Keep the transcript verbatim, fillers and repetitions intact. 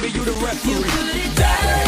baby, you the referee. You put it down.